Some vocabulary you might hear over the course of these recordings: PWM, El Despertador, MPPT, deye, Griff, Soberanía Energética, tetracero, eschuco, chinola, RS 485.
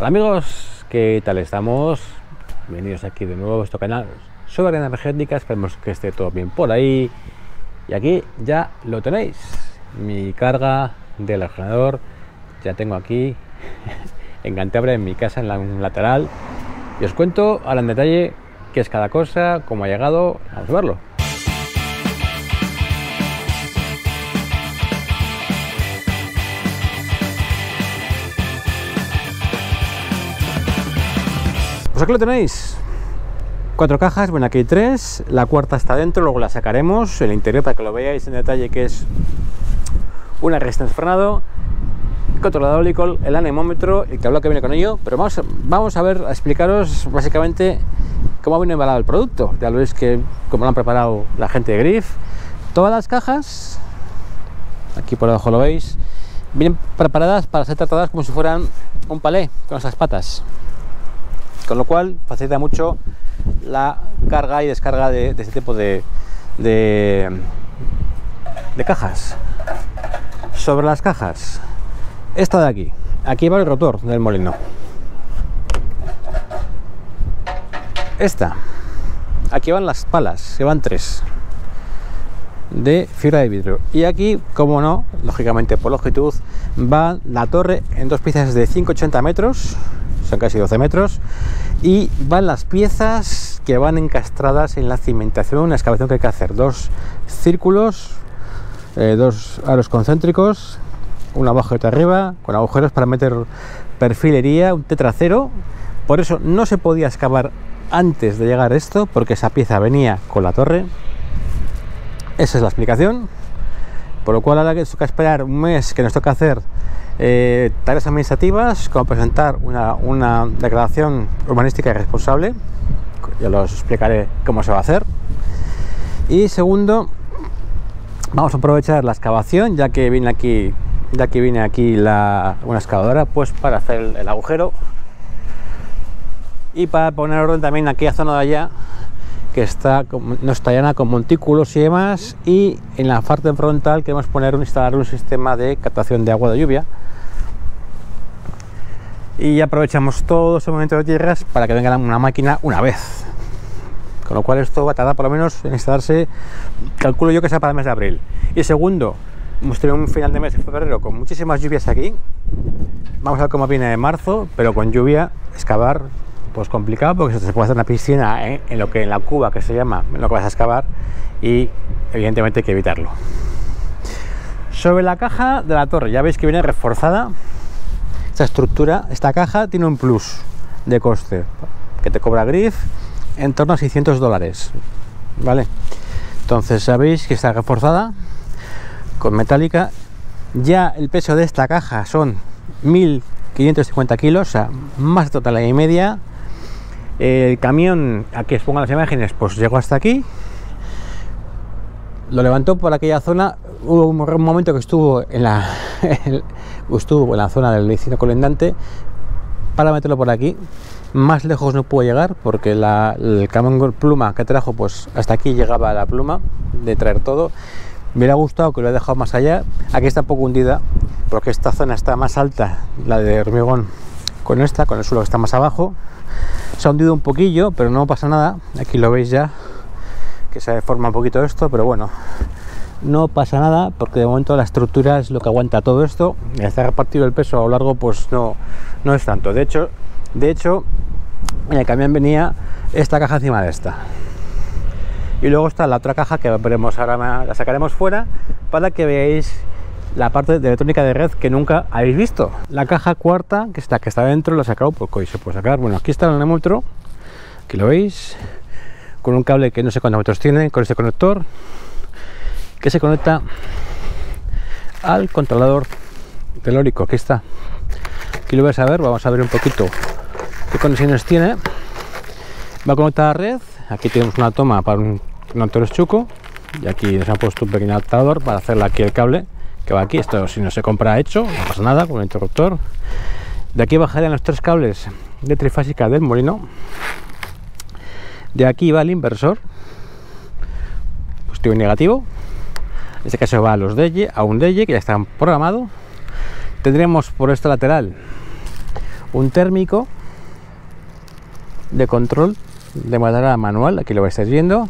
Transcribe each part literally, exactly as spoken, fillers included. Hola amigos, ¿qué tal estamos? Bienvenidos aquí de nuevo a vuestro canal Soberanía Energética, esperemos que esté todo bien por ahí. Y aquí ya lo tenéis, mi carga del ordenador, ya tengo aquí en Cantabria, en mi casa, en la en lateral. Y os cuento ahora en detalle qué es cada cosa, cómo ha llegado, vamos a verlo. Pues aquí lo tenéis, cuatro cajas, bueno, aquí hay tres, la cuarta está dentro, luego la sacaremos, el interior para que lo veáis en detalle, que es una resistencia de frenado, el controlador hidráulico, el anemómetro, el tablero que viene con ello, pero vamos, vamos a ver, a explicaros básicamente cómo ha venido embalado el producto. Ya lo veis que como lo han preparado la gente de Griff, todas las cajas, aquí por abajo lo veis, vienen preparadas para ser tratadas como si fueran un palé con esas patas, con lo cual facilita mucho la carga y descarga de, de este tipo de, de, de cajas. Sobre las cajas, esta de aquí, aquí va el rotor del molino, esta, aquí van las palas, que van tres, de fibra de vidrio, y aquí, como no, lógicamente por longitud, va la torre en dos piezas de ciento ochenta metros, son casi doce metros, y van las piezas que van encastradas en la cimentación, una excavación que hay que hacer, dos círculos, eh, dos aros concéntricos, una abajo y otra arriba, con agujeros para meter perfilería, un tetracero. Por eso no se podía excavar antes de llegar esto, porque esa pieza venía con la torre, esa es la explicación, por lo cual ahora que toca esperar un mes, que nos toca hacer Eh, tareas administrativas, como presentar una, una declaración urbanística responsable, ya os explicaré cómo se va a hacer. Y segundo, vamos a aprovechar la excavación, ya que viene aquí, ya que viene aquí la, una excavadora, pues para hacer el, el agujero y para poner orden también aquí a zona de allá, que está, no está llana, con montículos y demás, y en la parte frontal queremos poner, instalar un sistema de captación de agua de lluvia, y aprovechamos todo ese momento de tierras para que venga una máquina una vez, con lo cual esto va a tardar por lo menos en instalarse, calculo yo que sea para el mes de abril. Y segundo, hemos tenido un final de mes de febrero con muchísimas lluvias aquí, vamos a ver cómo viene de marzo, pero con lluvia excavar pues complicado, porque se puede hacer una piscina en, en lo que en la cuba que se llama, en lo que vas a excavar, y evidentemente hay que evitarlo. Sobre la caja de la torre, ya veis que viene reforzada esta estructura, esta caja tiene un plus de coste que te cobra Griff en torno a seiscientos dólares, ¿vale? Entonces sabéis que está reforzada con metálica, ya el peso de esta caja son mil quinientos cincuenta kilos, o sea, más total y media. El camión, aquí os pongo las imágenes, pues llegó hasta aquí, lo levantó por aquella zona, hubo un momento que estuvo en la, el, estuvo en la zona del vecino colindante para meterlo por aquí, más lejos no pudo llegar porque la, el camión pluma que trajo, pues hasta aquí llegaba la pluma de traer todo. Me hubiera gustado que lo he dejado más allá, aquí está un poco hundida porque esta zona está más alta, la de hormigón, con esta, con el suelo que está más abajo. Se ha hundido un poquillo, pero no pasa nada, aquí lo veis ya, que se deforma un poquito esto, pero bueno, no pasa nada, porque de momento la estructura es lo que aguanta todo esto, y hacer repartido el peso a lo largo pues no, no es tanto. De hecho, de hecho, en el camión venía esta caja encima de esta, y luego está la otra caja que veremos ahora, la sacaremos fuera, para que veáis la parte de electrónica de red que nunca habéis visto. La caja cuarta, que está, que está dentro, la he sacado porque hoy se puede sacar. Bueno, aquí está el anemómetro, aquí lo veis, con un cable que no sé cuántos metros tiene, con este conector que se conecta al controlador telórico. Aquí está, aquí lo vais a ver, vamos a ver un poquito qué conexiones tiene. Va a conectar a la red, aquí tenemos una toma para un conector eschuco, y aquí nos han puesto un pequeño adaptador para hacerle aquí el cable que va aquí. Esto si no se compra hecho, no pasa nada, con el interruptor. De aquí bajarían los tres cables de trifásica del molino, de aquí va el inversor positivo y negativo, en este caso va a los deye, a un deye que ya están programado. Tendremos por esta lateral un térmico de control de manera manual, aquí lo estáis viendo,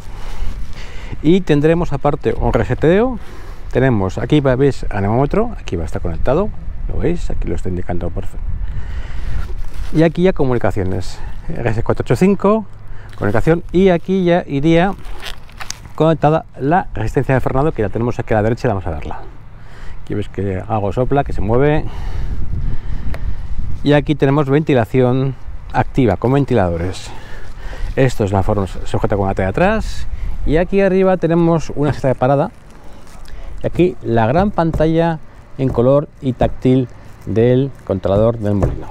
y tendremos aparte un reseteo. Tenemos aquí, veis, anemómetro, aquí va a estar conectado, lo veis, aquí lo está indicando perfecto. Y aquí ya comunicaciones, R S cuatro ochenta y cinco, comunicación, y aquí ya iría conectada la resistencia de frenado, que la tenemos aquí a la derecha, vamos a verla. Aquí veis que algo sopla, que se mueve. Y aquí tenemos ventilación activa con ventiladores. Esto es la forma sujeta con la T de atrás. Y aquí arriba tenemos una seta de parada. Y aquí la gran pantalla en color y táctil del controlador del molino.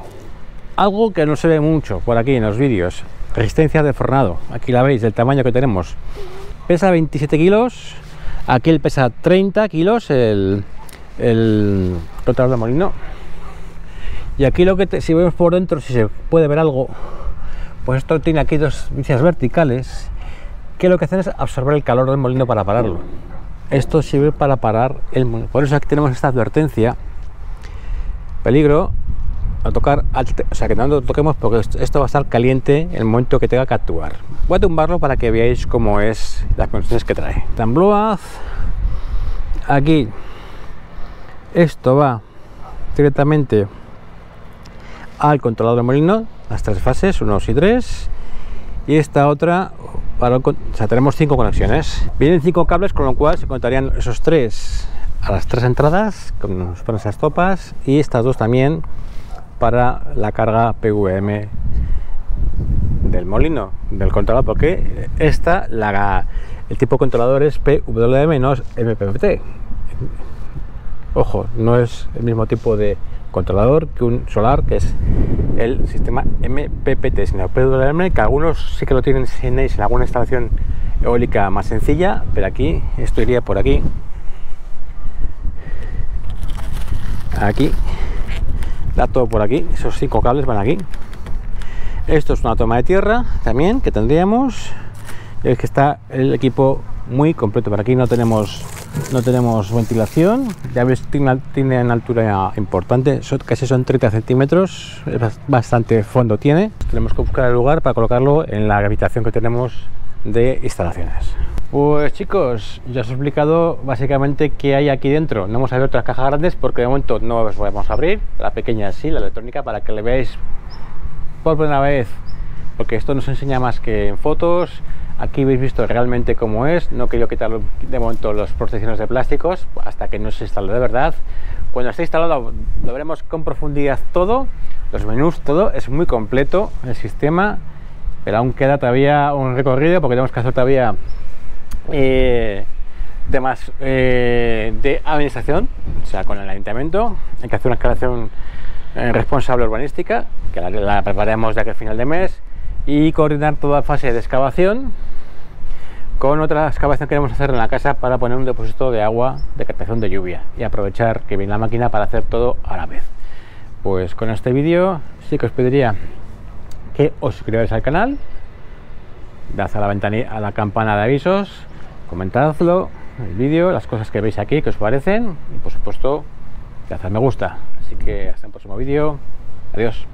Algo que no se ve mucho por aquí en los vídeos. Resistencia de frenado. Aquí la veis, del tamaño que tenemos. Pesa veintisiete kilos. Aquí el pesa treinta kilos, el, el controlador del molino. Y aquí lo que te, si vemos por dentro, si se puede ver algo, pues esto tiene aquí dos vías verticales que lo que hacen es absorber el calor del molino para pararlo. Esto sirve para parar el molino. Por eso aquí tenemos esta advertencia. Peligro a tocar, o sea, que no lo toquemos porque esto va a estar caliente en el momento que tenga que actuar. Voy a tumbarlo para que veáis cómo es las condiciones que trae. Tambloaz. Aquí esto va directamente al controlador de molino, las tres fases, uno, dos y tres, y esta otra, para el, o sea, tenemos cinco conexiones. Vienen cinco cables, con lo cual se conectarían esos tres a las tres entradas, con esas topas, y estas dos también para la carga P W M del molino, del controlador, porque esta, la, el tipo de controlador es P W M, no es M P P T. Ojo, no es el mismo tipo de controlador que un solar, que es el sistema M P P T, sino P W M, que algunos sí que lo tienen en alguna instalación eólica más sencilla, pero aquí esto iría por aquí, aquí da todo por aquí, esos cinco cables van aquí. Esto es una toma de tierra también que tendríamos, es que está el equipo muy completo. Por aquí no tenemos no tenemos ventilación, ya veis, tiene, tiene una altura importante, son, casi son treinta centímetros, bastante fondo tiene. Tenemos que buscar el lugar para colocarlo en la habitación que tenemos de instalaciones. Pues chicos, ya os he explicado básicamente qué hay aquí dentro. No hemos abierto las cajas grandes porque de momento no las vamos a abrir, la pequeña sí, la electrónica, para que le veáis por primera vez, porque esto nos enseña más que en fotos. Aquí habéis visto realmente cómo es. No quiero quitar de momento las protecciones de plásticos hasta que no se instale de verdad. Cuando esté instalado lo veremos con profundidad todo, los menús, todo. Es muy completo el sistema, pero aún queda todavía un recorrido porque tenemos que hacer todavía eh, temas eh, de administración, o sea, con el ayuntamiento. Hay que hacer una instalación eh, responsable urbanística, que la, la prepararemos de aquí al final de mes, y coordinar toda la fase de excavación con otra excavación que queremos hacer en la casa para poner un depósito de agua de captación de lluvia y aprovechar que viene la máquina para hacer todo a la vez. Pues con este vídeo sí que os pediría que os suscribáis al canal, dad a la ventanilla, a la campana de avisos, comentadlo el vídeo, las cosas que veis aquí que os parecen, y por supuesto dad al me gusta. Así que hasta el próximo vídeo, adiós.